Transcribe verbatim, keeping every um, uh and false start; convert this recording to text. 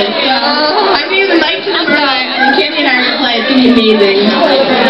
nervous. So I think the night tonight and Candy and I were going to play. It's going to be amazing.